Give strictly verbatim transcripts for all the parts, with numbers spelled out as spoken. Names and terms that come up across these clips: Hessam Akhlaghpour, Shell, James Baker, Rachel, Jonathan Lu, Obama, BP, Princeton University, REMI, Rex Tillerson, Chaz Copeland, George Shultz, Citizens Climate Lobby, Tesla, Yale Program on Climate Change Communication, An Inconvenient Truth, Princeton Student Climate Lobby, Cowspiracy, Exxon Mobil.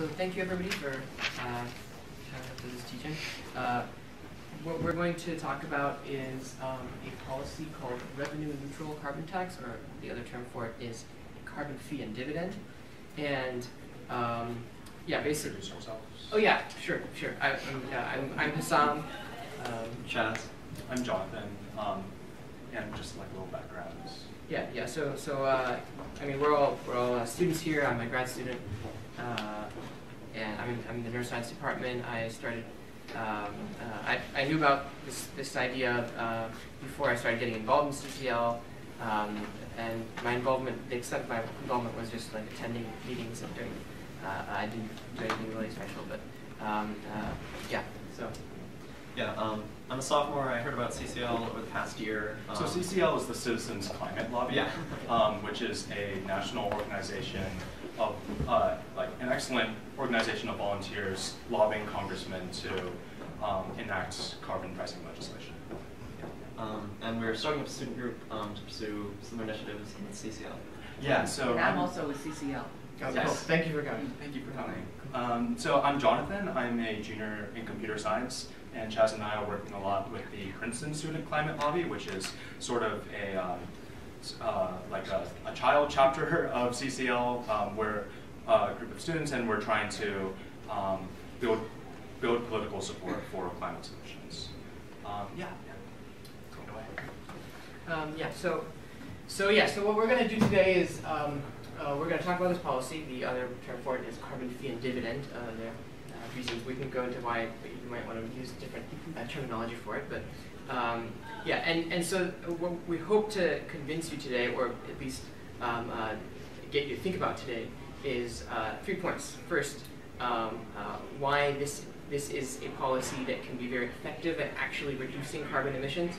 so thank you everybody for uh, for this teaching. Uh, what we're going to talk about is um, a policy called revenue neutral carbon tax, or the other term for it is carbon fee and dividend. And um, yeah, basically. Oh yeah, sure, sure. I, I'm, yeah, I'm, I'm Hessam. Um, Chaz. I'm Jonathan. Um, and just like a little background. Yeah, yeah. So, so uh, I mean, we're all we're all uh, students here. I'm a grad student, uh, and I'm in, I'm in the neuroscience department. I started. Um, uh, I I knew about this this idea uh, before I started getting involved in C C L, um, and my involvement, the extent of my involvement was just like attending meetings and doing. Uh, I didn't do anything really special, but um, uh, yeah. So. Yeah, um, I'm a sophomore. I heard about C C L over the past year. Um, so C C L is the Citizens Climate Lobby, yeah. um, which is a national organization of, uh, like, an excellent organization of volunteers lobbying congressmen to um, enact carbon pricing legislation. Yeah. Um, and we're starting up a student group um, to pursue some initiatives with C C L. Yeah, so and I'm um, also with C C L. Yes. Cool. Thank you for coming. Thank you for coming. Um, so I'm Jonathan. I'm a junior in computer science. And Chaz and I are working a lot with the Princeton Student Climate Lobby, which is sort of a um, uh, like a, a child chapter of C C L. Um, we're a group of students, and we're trying to um, build build political support for climate solutions. Um, yeah. Yeah. Um, yeah. So, so yeah. So what we're going to do today is um, uh, we're going to talk about this policy. The other term for it is carbon fee and dividend. Uh, there. Reasons. We can go into why you might want to use different uh, terminology for it, but um, yeah, and, and so what we hope to convince you today, or at least um, uh, get you to think about today, is uh, three points. First, um, uh, why this, this is a policy that can be very effective at actually reducing carbon emissions,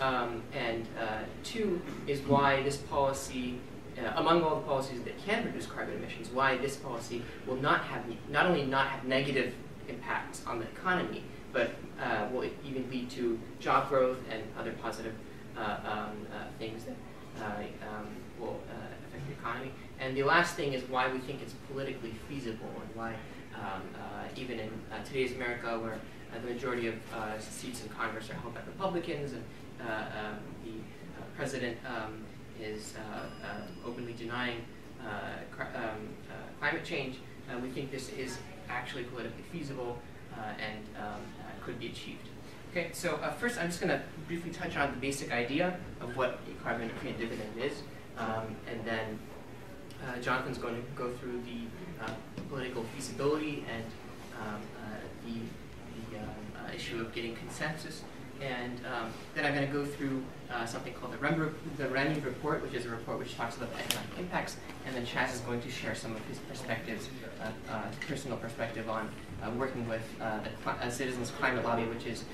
um, and uh, two is why this policy, Uh, among all the policies that can reduce carbon emissions, why this policy will not have not only not have negative impacts on the economy, but uh, will even lead to job growth and other positive uh, um, uh, things that uh, um, will uh, affect the economy. And the last thing is why we think it's politically feasible, and why um, uh, even in uh, today's America, where uh, the majority of uh, seats in Congress are held by Republicans, and uh, uh, the uh, president. Um, is uh, uh, openly denying uh, um, uh, climate change, uh, we think this is actually politically feasible uh, and um, uh, could be achieved. Okay, so uh, first I'm just going to briefly touch on the basic idea of what a carbon fee and dividend is, um, and then uh, Jonathan's going to go through the uh, political feasibility and um, uh, the, the uh, uh, issue of getting consensus. And um, then I'm going to go through uh, something called the REMI, the REMI report, which is a report which talks about the economic impacts. And then Chaz is going to share some of his perspectives, uh, uh, personal perspective on uh, working with uh, the Cl uh, Citizens Climate Lobby, which is um,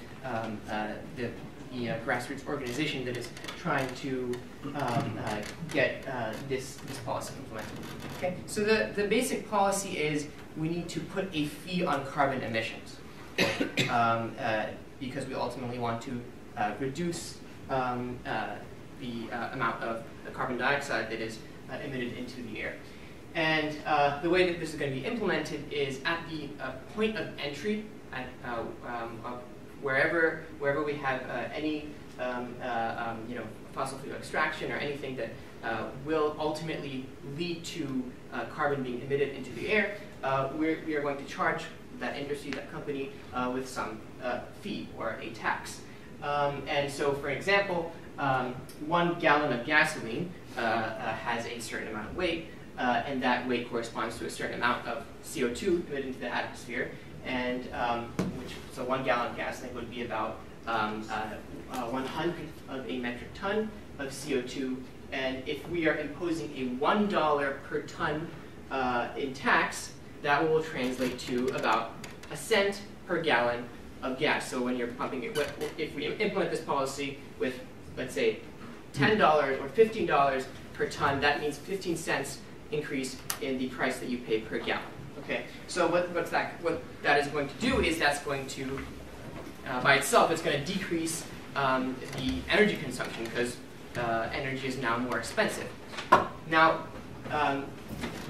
uh, the, the uh, grassroots organization that is trying to um, uh, get uh, this, this policy implemented. Okay? So the, the basic policy is we need to put a fee on carbon emissions. um, uh, because we ultimately want to uh, reduce um, uh, the uh, amount of the carbon dioxide that is uh, emitted into the air. And uh, the way that this is going to be implemented is at the uh, point of entry, at, uh, um, uh, wherever, wherever we have uh, any um, uh, um, you know, fossil fuel extraction or anything that uh, will ultimately lead to uh, carbon being emitted into the air, uh, we're, we are going to charge that industry, that company, uh, with some uh, fee or a tax. Um, and so, for example, um, one gallon of gasoline uh, uh, has a certain amount of weight, uh, and that weight corresponds to a certain amount of C O two emitted into the atmosphere. And um, which, so one gallon of gasoline would be about um, uh, uh, one hundredth of a metric ton of C O two. And if we are imposing a one dollar per ton uh, in tax, that will translate to about a cent per gallon of gas. So when you're pumping it, if we implement this policy with, let's say, ten dollars or fifteen dollars per ton, that means fifteen cents increase in the price that you pay per gallon. Okay. So what, what's that, what that is going to do is that's going to, uh, by itself, it's going to decrease um, the energy consumption because uh, energy is now more expensive. Now, Um,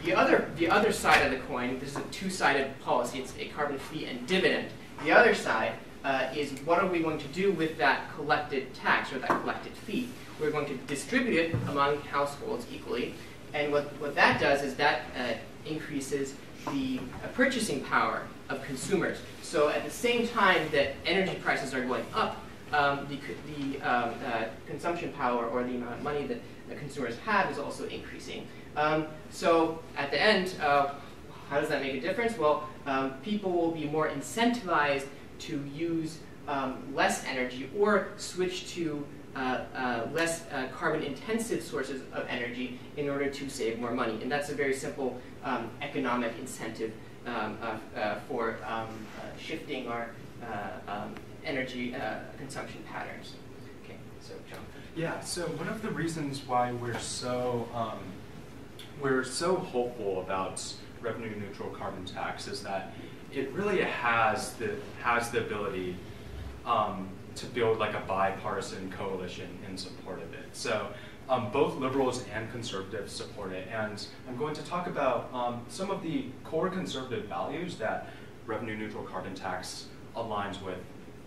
the other the other side of the coin, this is a two-sided policy, it's a carbon fee and dividend. The other side uh, is what are we going to do with that collected tax or that collected fee? We're going to distribute it among households equally. And what, what that does is that uh, increases the uh, purchasing power of consumers. So at the same time that energy prices are going up, um, the, the um, uh, consumption power or the amount of money that the consumers have is also increasing. Um, so at the end, uh, how does that make a difference? Well, um, people will be more incentivized to use um, less energy or switch to Uh, uh, less uh, carbon-intensive sources of energy in order to save more money. And that's a very simple um, economic incentive um, uh, uh, for um, uh, shifting our uh, um, energy uh, consumption patterns. Okay, so John. Yeah, so one of the reasons why we're so, um, we're so hopeful about revenue-neutral carbon tax is that it really has the, has the ability um, to build like a bipartisan coalition in support of it. So um, both liberals and conservatives support it. And I'm going to talk about um, some of the core conservative values that revenue neutral carbon tax aligns with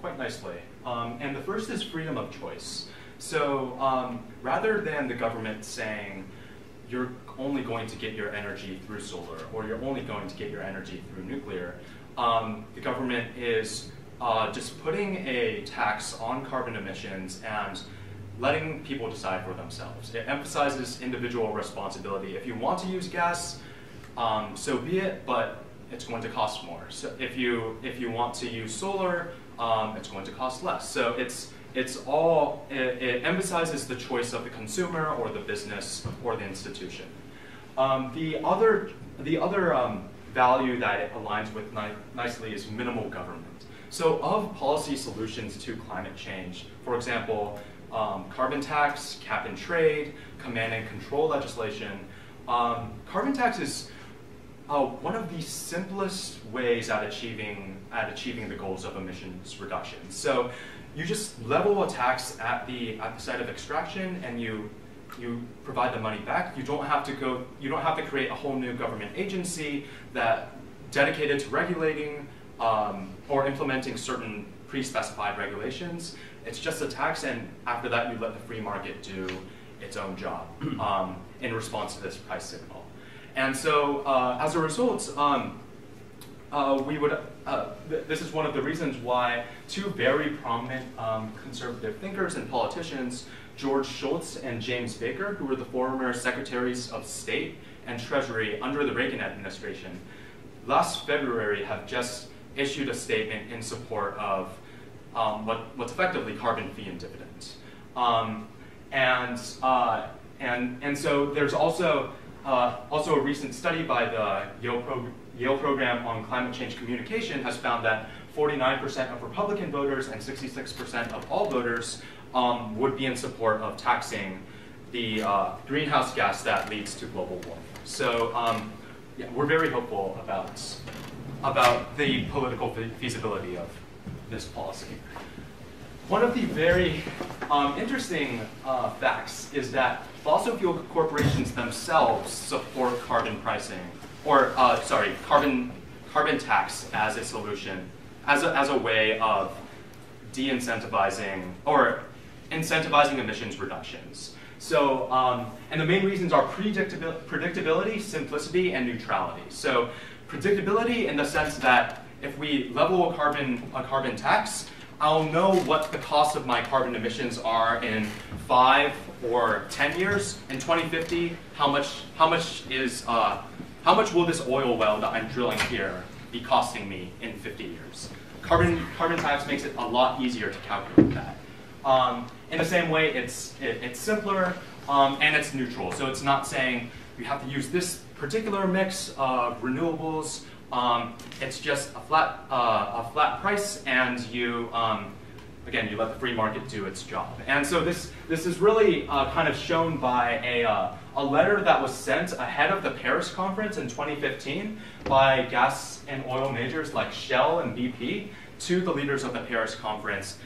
quite nicely. Um, and the first is freedom of choice. So um, rather than the government saying, you're only going to get your energy through solar, or you're only going to get your energy through nuclear, um, the government is Uh, just putting a tax on carbon emissions and letting people decide for themselves. It emphasizes individual responsibility. If you want to use gas, um, so be it, but it's going to cost more. So if you if you want to use solar, um, it's going to cost less. So it's it's all it, it emphasizes the choice of the consumer or the business or the institution. Um, the other the other um, value that it aligns with ni nicely is minimal government. So of policy solutions to climate change, for example, um, carbon tax, cap and trade, command and control legislation, um, carbon tax is uh, one of the simplest ways at achieving, at achieving the goals of emissions reduction. So you just level a tax at the, at the site of extraction and you, you provide the money back. You don't have to go, you don't have to create a whole new government agency that dedicated to regulating Um, or implementing certain pre-specified regulations. It's just a tax, and after that you let the free market do its own job um, in response to this price signal. And so uh, as a result, um, uh, we would, uh, th this is one of the reasons why two very prominent um, conservative thinkers and politicians, George Shultz and James Baker, who were the former secretaries of state and treasury under the Reagan administration, last February have just issued a statement in support of um, what, what's effectively carbon fee and dividends. Um, and, uh, and, and so there's also, uh, also a recent study by the Yale, Pro Yale Program on Climate Change Communication has found that forty-nine percent of Republican voters and sixty-six percent of all voters um, would be in support of taxing the uh, greenhouse gas that leads to global warming. So um, yeah, we're very hopeful about about the political feasibility of this policy. One of the very um, interesting uh, facts is that fossil fuel corporations themselves support carbon pricing, or uh, sorry, carbon carbon tax as a solution, as a, as a way of de-incentivizing or incentivizing emissions reductions. So, um, and the main reasons are predictabil- predictability, simplicity, and neutrality. So, predictability in the sense that if we level a carbon, a carbon tax, I'll know what the cost of my carbon emissions are in five or ten years. In twenty fifty, how much, how much is, uh, how much will this oil well that I'm drilling here be costing me in fifty years? Carbon, carbon tax makes it a lot easier to calculate that. Um, in the same way, it's, it, it's simpler um, and it's neutral. So it's not saying you have to use this particular mix of renewables. Um, it's just a flat, uh, a flat price, and you, um, again, you let the free market do its job. And so this, this is really uh, kind of shown by a, uh, a letter that was sent ahead of the Paris conference in twenty fifteen by gas and oil majors like Shell and B P to the leaders of the Paris conference,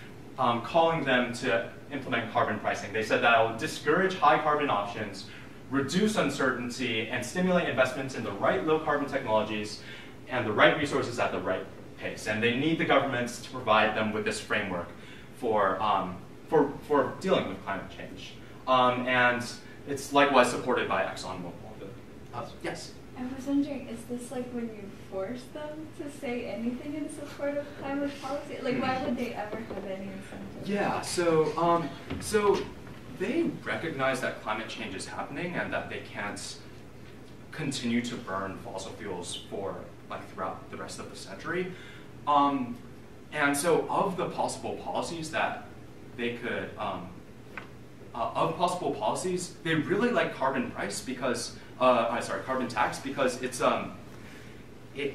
um, calling them to implement carbon pricing. They said that it will discourage high carbon options, reduce uncertainty, and stimulate investments in the right low-carbon technologies and the right resources at the right pace. And they need the governments to provide them with this framework for, um, for, for dealing with climate change. Um, and it's likewise supported by Exxon Mobil. Uh, yes? I was wondering, is this like when you force them to say anything in support of climate policy? Like, why would they ever have any incentive? Yeah, so, um, so they recognize that climate change is happening and that they can't continue to burn fossil fuels for, like, throughout the rest of the century. Um, and so of the possible policies that they could, um, uh, of possible policies, they really like carbon price because Uh, I'm sorry, carbon tax, because it's um, it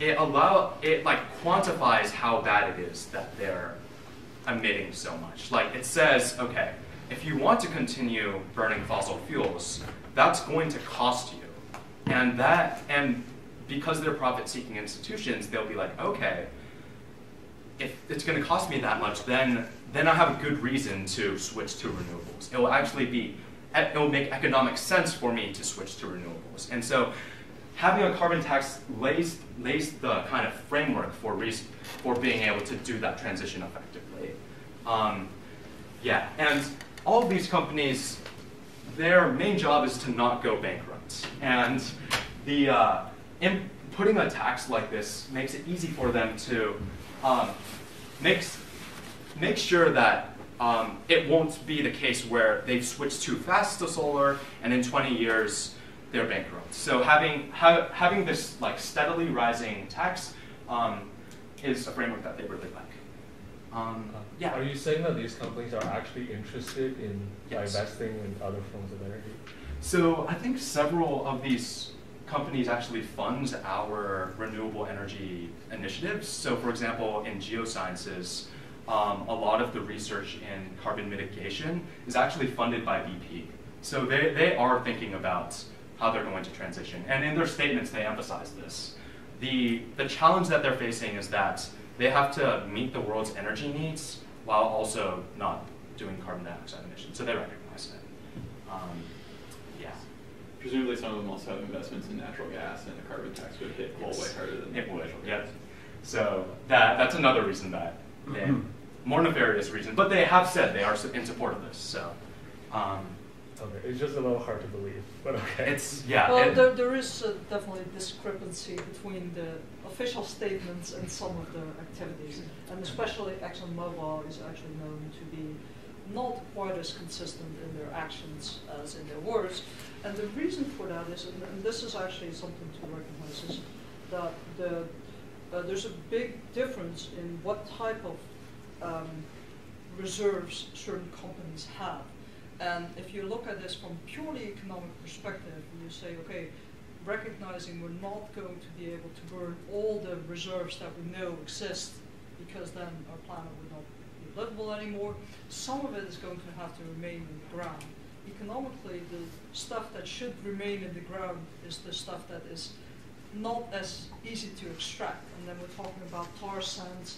it allow it like quantifies how bad it is that they're emitting so much. Like it says, okay, if you want to continue burning fossil fuels, that's going to cost you, and that and because they're profit-seeking institutions, they'll be like, okay, if it's going to cost me that much, then then I have a good reason to switch to renewables. It will actually be. It will make economic sense for me to switch to renewables. And so having a carbon tax lays, lays the kind of framework for, reason, for being able to do that transition effectively. Um, yeah, and all of these companies, their main job is to not go bankrupt. And the, uh, in putting a tax like this makes it easy for them to um, makes, make sure that Um, it won't be the case where they've switched too fast to solar, and in twenty years they're bankrupt. So having ha having this like steadily rising tax um, is a framework that they really like. Um, yeah. Are you saying that these companies are actually interested in yes. divesting in other forms of energy? So I think several of these companies actually fund our renewable energy initiatives. So for example, in geosciences. Um, a lot of the research in carbon mitigation is actually funded by B P. So they, they are thinking about how they're going to transition. And in their statements, they emphasize this. The, the challenge that they're facing is that they have to meet the world's energy needs while also not doing carbon dioxide emissions. So they recognize that. Um, yeah. Presumably some of them also have investments in natural gas, and the carbon tax would hit coal way harder than it would. Yep. So that, that's another reason that they, more nefarious reason, but they have said they are in support of this. So, um, okay, it's just a little hard to believe, but okay. It's yeah. Well, it, there, there is uh, definitely a discrepancy between the official statements and some of their activities, and especially Exxon Mobil is actually known to be not quite as consistent in their actions as in their words. And the reason for that is, and, and this is actually something to recognize, is that the Uh, there's a big difference in what type of um, reserves certain companies have. And if you look at this from purely economic perspective, you say, okay, recognizing we're not going to be able to burn all the reserves that we know exist, because then our planet would not be livable anymore. Some of it is going to have to remain in the ground. Economically, the stuff that should remain in the ground is the stuff that is not as easy to extract, and then we're talking about tar sands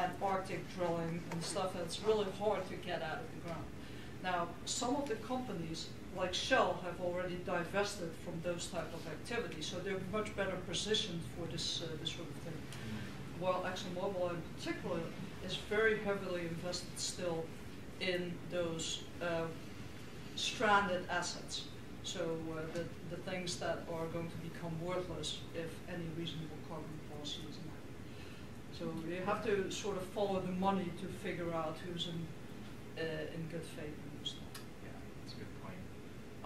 and Arctic drilling and stuff that's really hard to get out of the ground. Now, some of the companies, like Shell, have already divested from those type of activities, so they're much better positioned for this, uh, this sort of thing. While ExxonMobil in particular is very heavily invested still in those uh, stranded assets. So uh, the, the things that are going to become worthless if any reasonable carbon policy is enacted. So you have to sort of follow the money to figure out who's in, uh, in good faith and who's not. Yeah, that's a good point.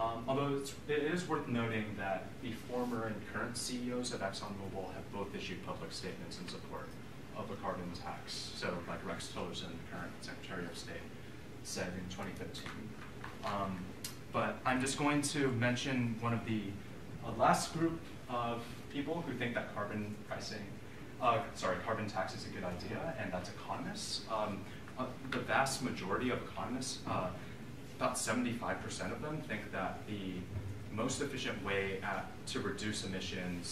Um, although it's, it is worth noting that the former and current C E Os of ExxonMobil have both issued public statements in support of a carbon tax. So like Rex Tillerson, the current Secretary of State, said in twenty fifteen. Um, But I'm just going to mention one of the uh, last group of people who think that carbon pricing, uh, sorry, carbon tax is a good idea, and that's economists. Um, uh, the vast majority of economists, uh, about seventy-five percent of them, think that the most efficient way at, to reduce emissions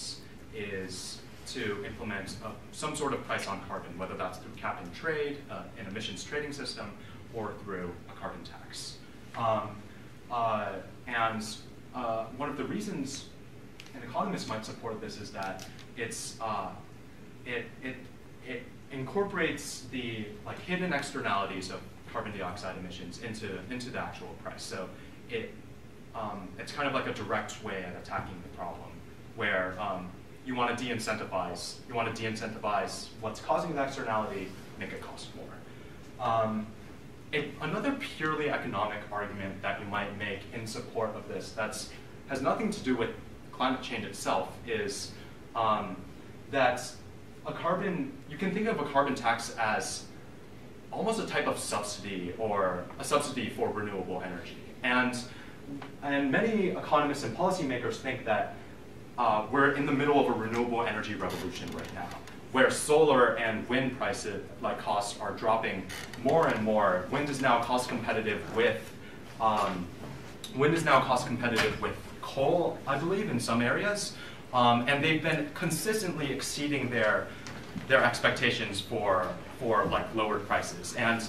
is to implement uh, some sort of price on carbon, whether that's through cap and trade, uh, an emissions trading system, or through a carbon tax. Um, Uh, and uh, one of the reasons an economist might support this is that it's uh, it it it incorporates the like hidden externalities of carbon dioxide emissions into into the actual price. So it um, it's kind of like a direct way at attacking the problem, where um, you want to de-incentivize you want to de-incentivize what's causing the externality, make it cost more. Um, A, another purely economic argument that you might make in support of this that's has nothing to do with climate change itself is um, that a carbon, you can think of a carbon tax as almost a type of subsidy or a subsidy for renewable energy. And, and many economists and policymakers think that uh, we're in the middle of a renewable energy revolution right now, where solar and wind prices, like costs, are dropping more and more. Wind is now cost competitive with, um, wind is now cost competitive with coal, I believe, in some areas, um, and they've been consistently exceeding their their expectations for for like lowered prices. And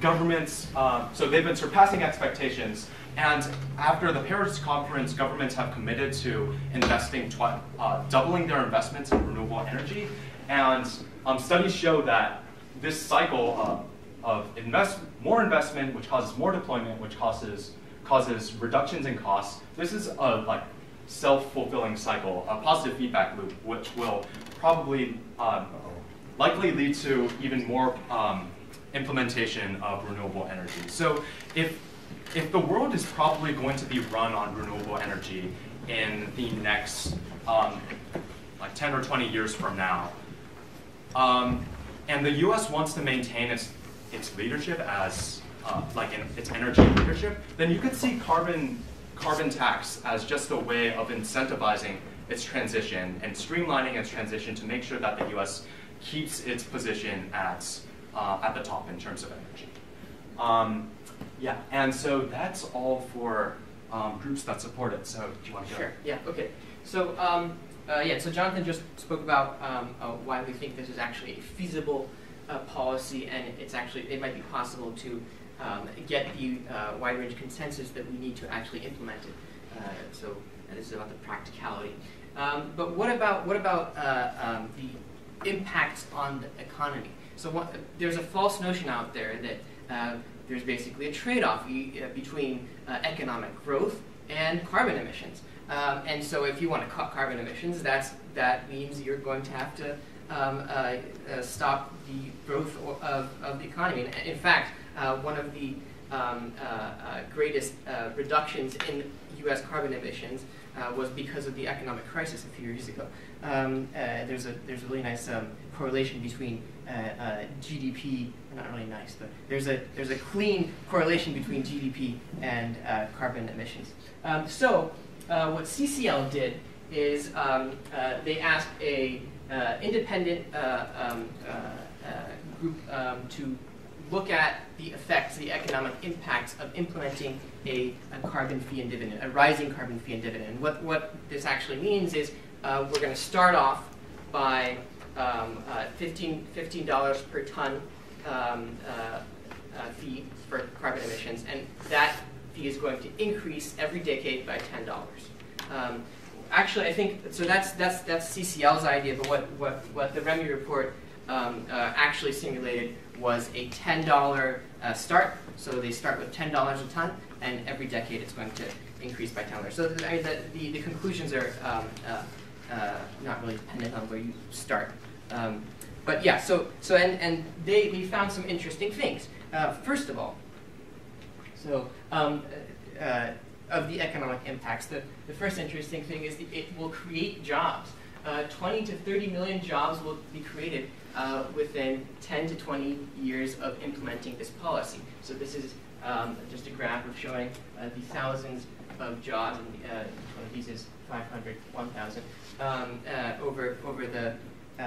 governments, uh, so they've been surpassing expectations. And after the Paris conference, governments have committed to investing, twi uh, doubling their investments in renewable energy. And um, studies show that this cycle of, of invest more investment, which causes more deployment, which causes causes reductions in costs, this is a like self-fulfilling cycle, a positive feedback loop, which will probably um, likely lead to even more um, implementation of renewable energy. So if if the world is probably going to be run on renewable energy in the next um, like ten or twenty years from now, um, and the U S wants to maintain its its leadership as uh, like in its energy leadership, then you could see carbon carbon tax as just a way of incentivizing its transition and streamlining its transition to make sure that the U S keeps its position at uh, at the top in terms of energy. Um, Yeah, and so that's all for um, groups that support it. So do you want to go? Sure. Yeah. Okay. So um, uh, yeah. So Jonathan just spoke about um, uh, why we think this is actually a feasible uh, policy, and it's actually it might be possible to um, get the uh, wide range consensus that we need to actually implement it. Uh, so uh, this is about the practicality. Um, but what about what about uh, um, the impacts on the economy? So what, there's a false notion out there that Uh, there's basically a trade-off uh, between uh, economic growth and carbon emissions. Um, and so if you want to cut carbon emissions, that's, that means you're going to have to um, uh, uh, stop the growth of, of the economy. And in fact, uh, one of the um, uh, uh, greatest uh, reductions in U S carbon emissions uh, was because of the economic crisis a few years ago. Um, uh, there's, a, there's a really nice um, correlation between uh, uh, G D P, not really nice, but there's a, there's a clean correlation between G D P and uh, carbon emissions. Um, so uh, what C C L did is um, uh, they asked a uh, independent uh, um, uh, uh, group um, to look at the effects, the economic impacts of implementing a, a carbon fee and dividend, a rising carbon fee and dividend. What, what this actually means is uh, we're going to start off by um, uh, fifteen dollars per ton um, uh, uh, fee for carbon emissions, and that fee is going to increase every decade by ten dollars. Um, actually, I think, so that's, that's, that's C C L's idea, but what, what, what the REMI report um, uh, actually simulated was a ten dollar uh, start. So they start with ten dollars a ton, and every decade it's going to increase by ten dollars. So I mean, the, the, the conclusions are um, uh, uh, not really dependent on where you start. Um, but yeah, so, so and, and they, they found some interesting things. Uh, first of all, so um, uh, of the economic impacts, the, the first interesting thing is that it will create jobs. Uh, twenty to thirty million jobs will be created Uh, within ten to twenty years of implementing this policy. So this is um, just a graph of showing uh, the thousands of jobs, and uh, one of these is five hundred, one thousand, um, uh, over, over the uh,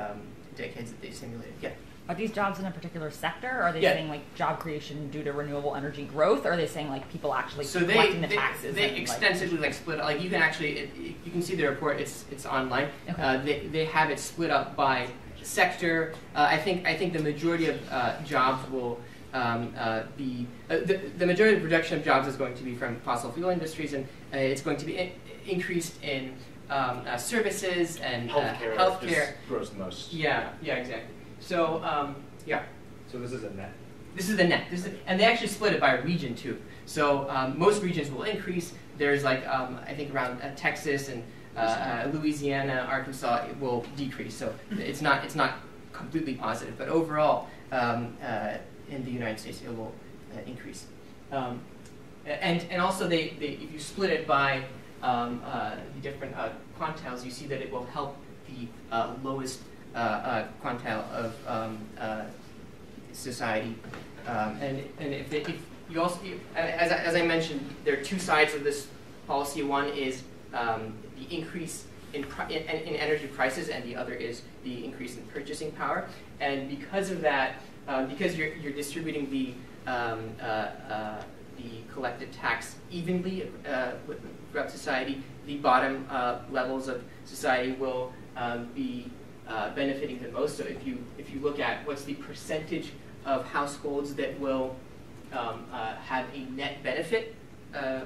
um, decades that they simulated. Yeah. Are these jobs in a particular sector? Or are they yeah. saying like job creation due to renewable energy growth? Or are they saying like people actually so collecting they, the they, taxes? They and, extensively like, like split up. Like you can actually, it, you can see the report, it's, it's online. Okay. Uh, they, they have it split up by sector. Uh, I think I think the majority of uh, jobs will um, uh, be, uh, the, the majority of the reduction of jobs is going to be from fossil fuel industries, and uh, it's going to be in, increased in um, uh, services and healthcare. Uh, healthcare. Grows the most. Yeah, yeah, exactly. So, um, yeah. So this is a net. This is the net. This is, and they actually split it by region too. So um, most regions will increase. There's like, um, I think around uh, Texas and uh, uh, Louisiana, Arkansas, it will decrease. So it's not, it's not completely positive, but overall um, uh, in the United States it will uh, increase. Um, and, and also they, they, if you split it by um, uh, the different uh, quantiles, you see that it will help the uh, lowest uh, uh, quantile of um, uh, society, um, and and if, they, if you also if, as, as I mentioned, there are two sides of this policy. One is um, the increase in, in in energy prices, and the other is the increase in purchasing power. And because of that, uh, because you're you're distributing the um, uh, uh, the collective tax evenly uh, throughout society, the bottom uh, levels of society will um, be Uh, benefiting the most. So if you if you look at what's the percentage of households that will um, uh, have a net benefit, uh,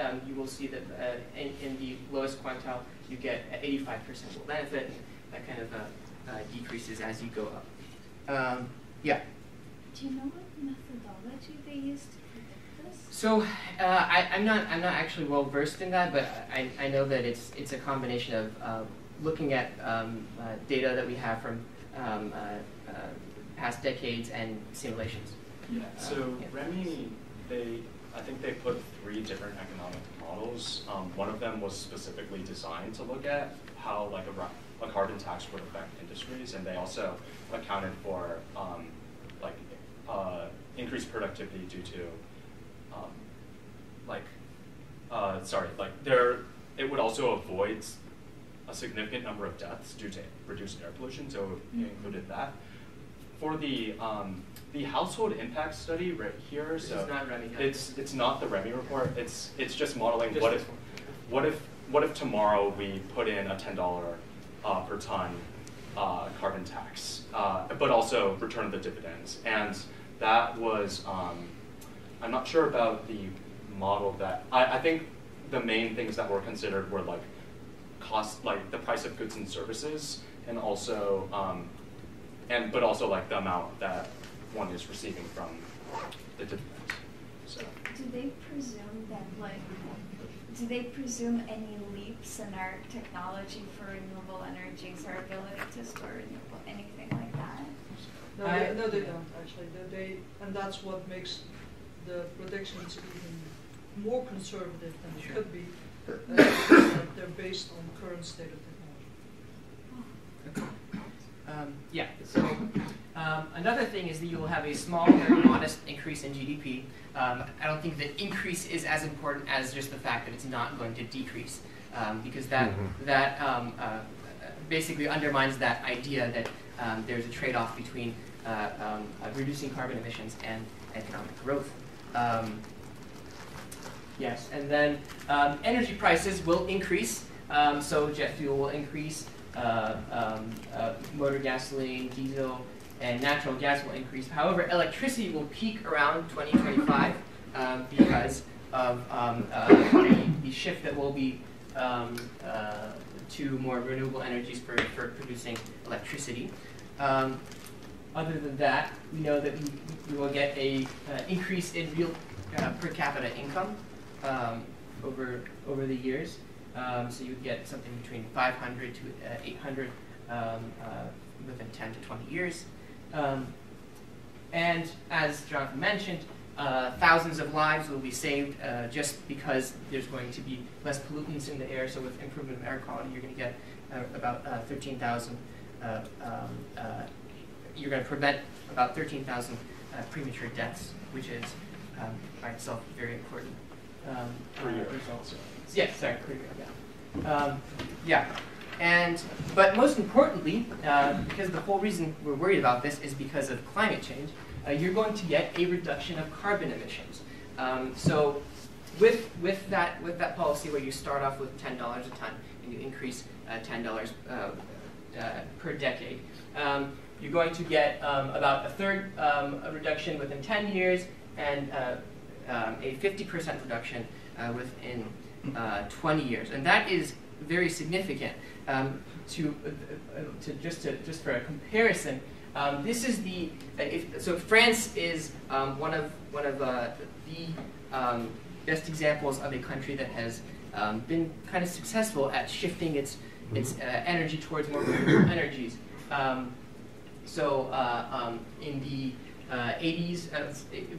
um, you will see that uh, in, in the lowest quintile you get eighty-five percent will benefit. And that kind of uh, uh, decreases as you go up. Um, yeah. Do you know what methodology they used to predict this? So uh, I, I'm not I'm not actually well versed in that, but I I know that it's it's a combination of uh, looking at um, uh, data that we have from um, uh, uh, past decades and simulations. Yeah. So um, yeah. REMI, they I think they put three different economic models. Um, one of them was specifically designed to look at how like a, a carbon tax would affect industries, and they also accounted for um, like uh, increased productivity due to um, like uh, sorry like there it would also avoid a significant number of deaths due to reduced air pollution, so mm-hmm. it included that. For the um, the household impact study right here, this so is not REMI, it's it's not the REMI report. It's it's just modeling just what if what if what if tomorrow we put in a ten dollar uh, per ton uh, carbon tax, uh, but also return the dividends. And that was um, I'm not sure about the model that I, I think the main things that were considered were like cost, like the price of goods and services, and also, um, and but also like the amount that one is receiving from the dividend. So, do they presume that like, do they presume any leaps in our technology for renewable energies or ability to store renewable anything like that? No, they, no, they don't actually. They, they, and that's what makes the predictions even more conservative than they could be. Uh, they're based on the current state of technology. Um, yeah, so um, another thing is that you will have a small and modest increase in G D P. Um, I don't think the increase is as important as just the fact that it's not going to decrease, um, because that, mm-hmm. that um, uh, basically undermines that idea that um, there's a trade-off between uh, um, uh, reducing carbon emissions and economic growth. Um, Yes, and then um, energy prices will increase. Um, so jet fuel will increase, uh, um, uh, motor gasoline, diesel, and natural gas will increase. However, electricity will peak around twenty twenty-five um, because of um, uh, the, the shift that will be um, uh, to more renewable energies for, for producing electricity. Um, other than that, we know that we, we will get an uh, increase in real uh, per capita income. Um, over over the years, um, so you would get something between five hundred to uh, eight hundred um, uh, within ten to twenty years, um, and as Jonathan mentioned, uh, thousands of lives will be saved uh, just because there's going to be less pollutants in the air. So with improvement in air quality, you're going to get uh, about uh, thirteen thousand. Uh, um, uh, you're going to prevent about thirteen thousand uh, premature deaths, which is um, by itself very important. Um, uh, results. Yeah, sorry, yeah. Um, yeah, and but most importantly, uh, because the whole reason we're worried about this is because of climate change, uh, you're going to get a reduction of carbon emissions. Um, so, with with that with that policy where you start off with ten dollars a ton and you increase uh, ten dollars uh, uh, per decade. Um, you're going to get um, about a third um, a reduction within ten years and uh, um, a fifty percent reduction uh, within uh, twenty years. And that is very significant. Um, to, uh, to, just to just for a comparison, um, this is the, uh, if, so France is um, one of, one of uh, the um, best examples of a country that has um, been kind of successful at shifting its, its uh, energy towards more renewable energies. Um, so uh, um, in the uh, eighties, uh,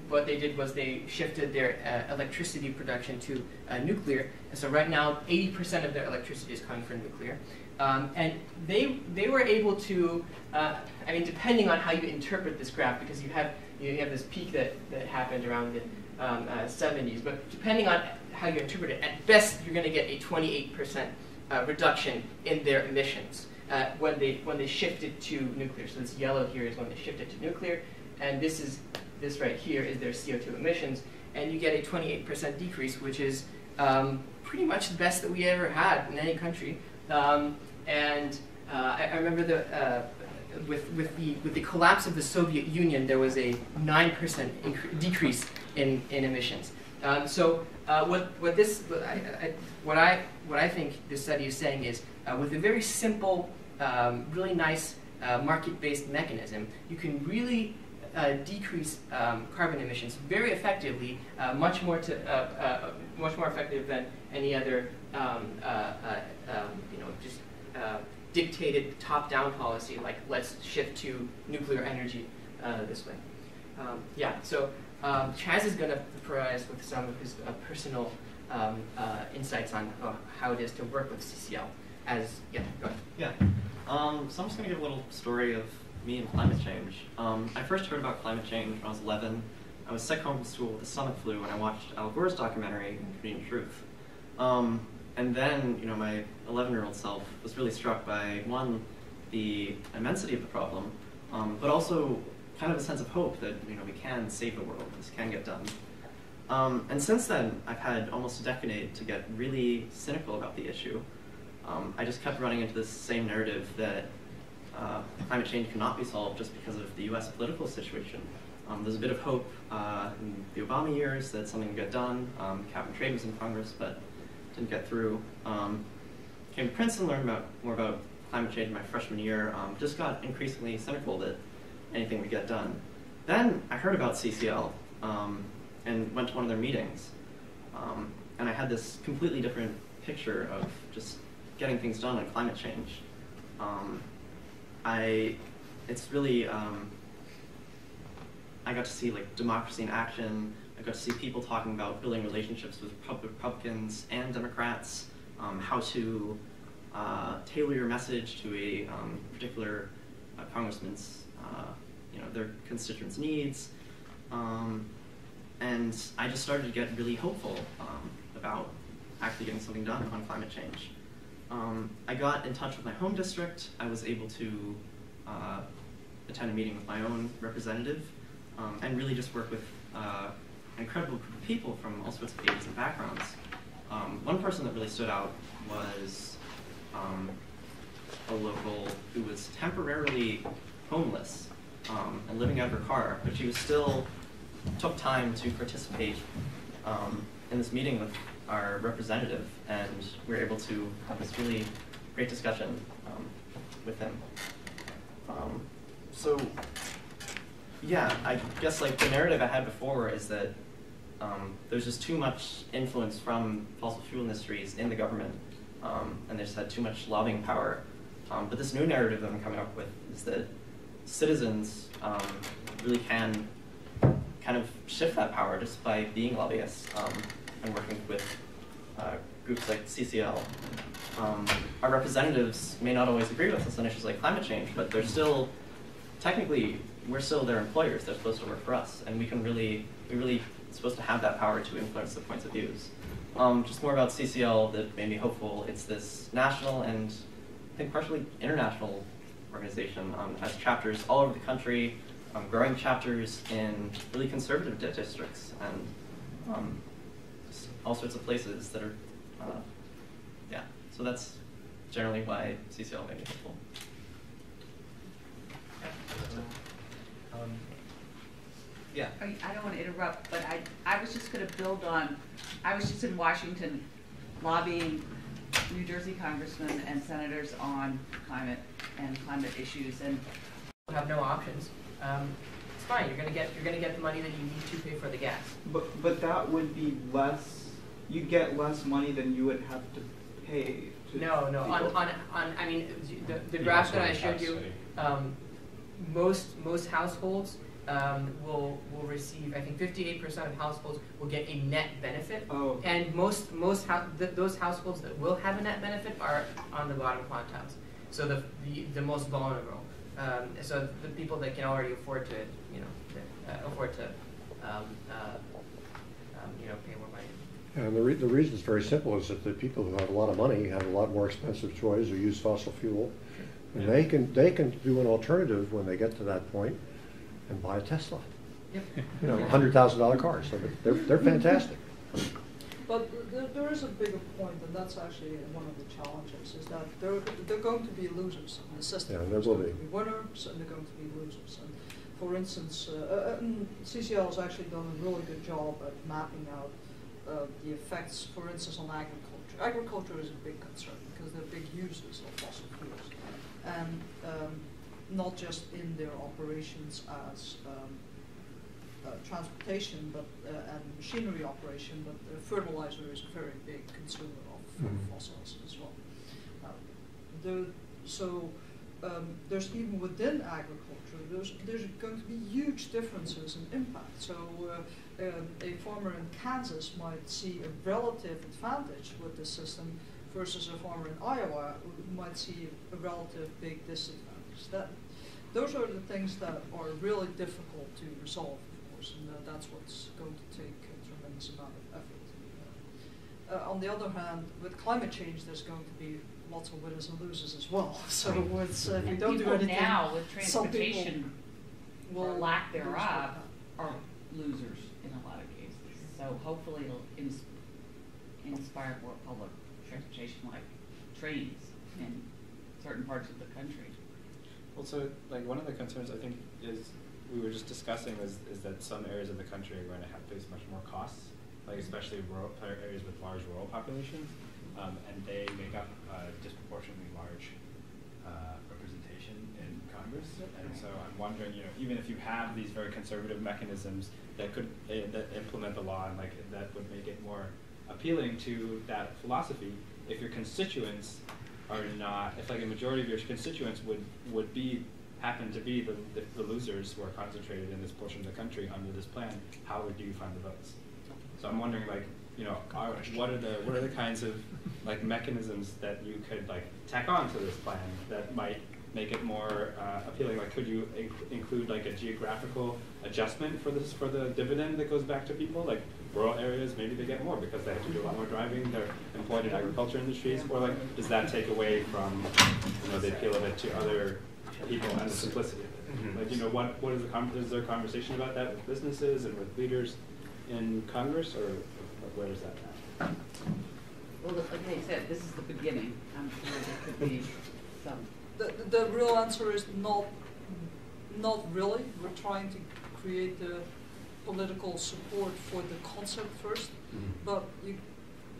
what they did was they shifted their uh, electricity production to uh, nuclear. And so right now, eighty percent of their electricity is coming from nuclear. Um, and they, they were able to, uh, I mean, depending on how you interpret this graph, because you have, you have this peak that, that happened around the um, uh, seventies, but depending on how you interpret it, at best you're going to get a twenty-eight percent uh, reduction in their emissions uh, when, they, when they shifted to nuclear. So this yellow here is when they shifted to nuclear, and this, is, this right here is their C O two emissions, and you get a twenty-eight percent decrease, which is um, pretty much the best that we ever had in any country. Um, and uh, I, I remember the, uh, with, with, the, with the collapse of the Soviet Union, there was a nine percent decrease in, in emissions. Um, so uh, what, what, this, I, I, what, I, what I think this study is saying is, uh, with a very simple, um, really nice uh, market-based mechanism, you can really uh, decrease um, carbon emissions very effectively, uh, much, more to, uh, uh, much more effective than any other Um, uh, uh, um, you know, just uh, dictated top-down policy, like let's shift to nuclear energy uh, this way. Um, yeah, so um, Chaz is going to provide us with some of his uh, personal um, uh, insights on uh, how it is to work with C C L. As yeah, go ahead. Yeah, um, so I'm just going to give a little story of me and climate change. Um, I first heard about climate change when I was eleven. I was sick home from school with the stomach flu, and I watched Al Gore's documentary, An Inconvenient Truth. Um, And then, you know, my eleven-year-old self was really struck by, one, the immensity of the problem, um, but also kind of a sense of hope that, you know, we can save the world, this can get done. Um, and since then, I've had almost a decade to get really cynical about the issue. Um, I just kept running into this same narrative that uh, climate change cannot be solved just because of the U S political situation. Um, there's a bit of hope uh, in the Obama years that something would get done. Um, cap and trade was in Congress, but didn't get through. Um, came to Princeton, learned about, more about climate change in my freshman year, um, just got increasingly cynical that anything would get done. Then I heard about C C L um, and went to one of their meetings. Um, and I had this completely different picture of just getting things done on climate change. Um, I, it's really, um, I got to see like democracy in action. I got to see people talking about building relationships with Republicans and Democrats, um, how to uh, tailor your message to a um, particular uh, congressman's, uh, you know, their constituents' needs. Um, and I just started to get really hopeful um, about actually getting something done on climate change. Um, I got in touch with my home district. I was able to uh, attend a meeting with my own representative um, and really just work with uh, incredible group of people from all sorts of ages and backgrounds. Um, one person that really stood out was um, a local who was temporarily homeless um, and living out of her car, but she was still took time to participate um, in this meeting with our representative, and we were able to have this really great discussion um, with him. Um, so, yeah, I guess like the narrative I had before is that Um, there's just too much influence from fossil fuel industries in the government, um, and they just had too much lobbying power. Um, but this new narrative that I'm coming up with is that citizens um, really can kind of shift that power just by being lobbyists um, and working with uh, groups like C C L. Um, our representatives may not always agree with us on issues like climate change, but they're still, technically, we're still their employers. They're supposed to work for us, and we can really, we really supposed to have that power to influence the points of views. Um, just more about C C L that made me hopeful. It's this national and I think partially international organization. Um, it has chapters all over the country, um, growing chapters in really conservative districts and um, all sorts of places that are, uh, yeah. So that's generally why C C L made me hopeful. Yeah. I don't want to interrupt, but I, I was just going to build on, I was just in Washington lobbying New Jersey congressmen and senators on climate and climate issues, and have no options. Um, it's fine. You're going to get you're going to get the money that you need to pay for the gas. But but that would be less. You get less money than you would have to pay. To no, no. On, on on I mean the, the graph that I showed you. Um, most most households um, will will receive. I think fifty-eight percent of households will get a net benefit. Oh. And most most th those households that will have a net benefit are on the bottom quantiles. So the the, the most vulnerable. Um, so the people that can already afford to, you know, uh, afford to, um, uh, um, you know, pay more money. And the, re the reason is very simple: is that the people who have a lot of money have a lot more expensive choices, who use fossil fuel, and yeah. they can they can do an alternative when they get to that point, and buy a Tesla. Yep. You know, hundred thousand dollar cars. So they're they're fantastic. But there, there is a bigger point, and that's actually one of the challenges, is that there, there are going to be losers in the system. Yeah, there will be. be winners, and there are going to be losers. And for instance, uh, and C C L has actually done a really good job at mapping out uh, the effects, for instance, on agriculture. Agriculture is a big concern, because they're big users of fossil fuels, and um, not just in their operations as um, Uh, transportation, but uh, and machinery operation, but uh, fertilizer is a very big consumer of mm. fossils as well. Uh, there, so um, there's even within agriculture, there's there's going to be huge differences in impact. So uh, um, a farmer in Kansas might see a relative advantage with this system versus a farmer in Iowa who might see a relative big disadvantage. That those are the things that are really difficult to resolve. And uh, that's what's going to take a tremendous amount of effort. Uh, on the other hand, with climate change, there's going to be lots of winners and losers as well. So it's, uh, if we don't do anything, now with transportation, or lack thereof, are losers in a lot of cases. So hopefully, it'll ins inspire more public transportation, like trains, mm-hmm. in certain parts of the country. Well, so like one of the concerns I think is. We were just discussing is, is that some areas of the country are going to have face much more costs, like especially rural areas with large rural populations, um, and they make up a disproportionately large uh, representation in Congress. And so I'm wondering, you know, even if you have these very conservative mechanisms that could uh, that implement the law and like that would make it more appealing to that philosophy, if your constituents are not, if like a majority of your constituents would would be happen to be the, the, the losers who are concentrated in this portion of the country under this plan, how do you find the votes? So I'm wondering, like, you know, are, what are the what are the kinds of like mechanisms that you could like tack on to this plan that might make it more uh, appealing? Like, could you inc include like a geographical adjustment for this for the dividend that goes back to people? Like, rural areas, maybe they get more because they have to do a lot more driving. They're employed in agriculture industries, or like, does that take away from you know the appeal of it to other people and the simplicity of it? Mm-hmm. Like, you know, what, what is the con is there a conversation about that with businesses and with leaders in Congress, or, or where is that at? Well, the, like I said, this is the beginning. I'm sure there could be some. The, the, the real answer is not, not really. We're trying to create the political support for the concept first, mm-hmm. but you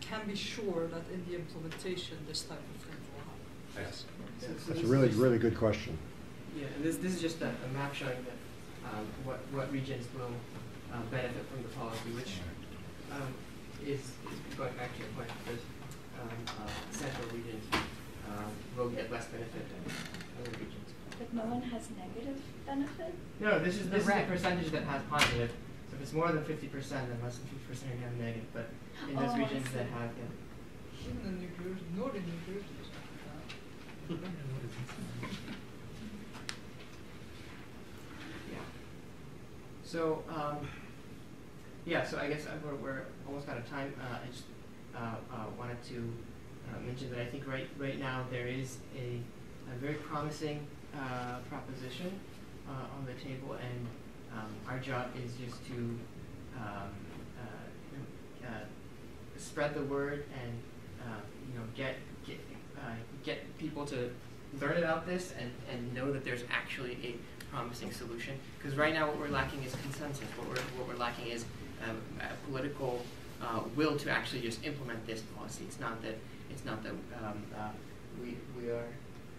can be sure that in the implementation, this type of thing will happen. Yes. Yeah, so that's a really, really good question. Yeah, and this, this is just a, a map showing that, um, what, what regions will uh, benefit from the policy, which um, is, is going back to your point, because um, uh, central regions um, will get less benefit than other regions. But no one has negative benefit? No, this is the, this is the percentage that has positive. So if it's more than fifty percent, then less than fifty percent are going to have negative. But in those oh, regions that have, yeah. Even in New Jersey, northern New Jersey. Yeah. So um, yeah. So I guess we're, we're almost out of time. Uh, I just uh, uh, wanted to uh, mention that I think right right now there is a, a very promising uh, proposition uh, on the table, and um, our job is just to um, uh, uh, spread the word and uh, you know get get. Uh, get people to learn about this and, and know that there's actually a promising solution. Because right now what we're lacking is consensus. What we're, what we're lacking is um, a political uh, will to actually just implement this policy. It's not that, it's not that um, uh, we, we are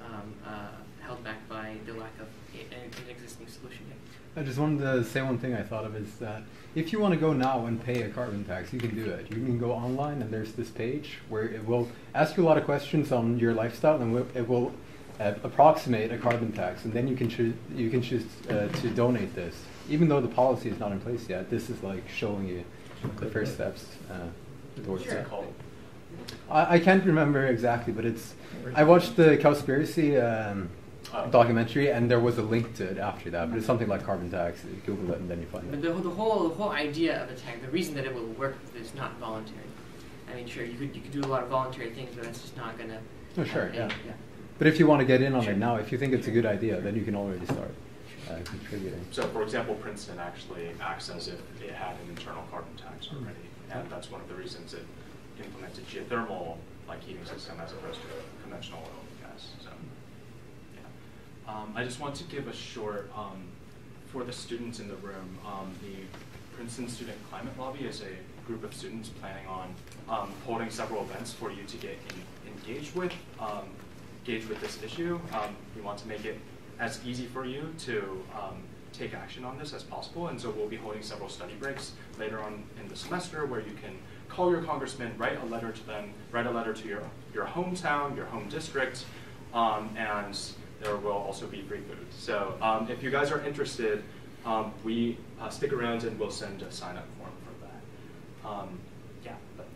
um, uh, held back by the lack of a, an existing solution yet. I just wanted to say one thing I thought of is that if you want to go now and pay a carbon tax, you can do it. You can go online and there's this page where it will ask you a lot of questions on your lifestyle and it will uh, approximate a carbon tax. And then you can, choo you can choose uh, to donate this. Even though the policy is not in place yet, this is like showing you the first steps uh, towards that. I, I can't remember exactly, but it's, I watched the Cowspiracy um, documentary, and there was a link to it after that, but it's something like carbon tax. You Google it and then you find but it. But the, the whole the whole idea of a tax, the reason that it will work is it's not voluntary. I mean, sure, you could you could do a lot of voluntary things, but that's just not gonna. Oh sure, uh, yeah. yeah. But if you want to get in on sure. it now, if you think it's a good idea, then you can already start uh, contributing. So, for example, Princeton actually acts as if it had an internal carbon tax already, mm-hmm. and that's one of the reasons it implemented geothermal like heating system as opposed to conventional oil and gas. So. Um, I just want to give a short, um, for the students in the room, um, the Princeton Student Climate Lobby is a group of students planning on um, holding several events for you to get in, engaged with, um, engage with this issue. Um, we want to make it as easy for you to um, take action on this as possible, and so we'll be holding several study breaks later on in the semester where you can call your congressman, write a letter to them, write a letter to your, your hometown, your home district, um, and there will also be free food. So um, if you guys are interested, um, we uh, stick around and we'll send a sign-up form for that. Um, yeah. But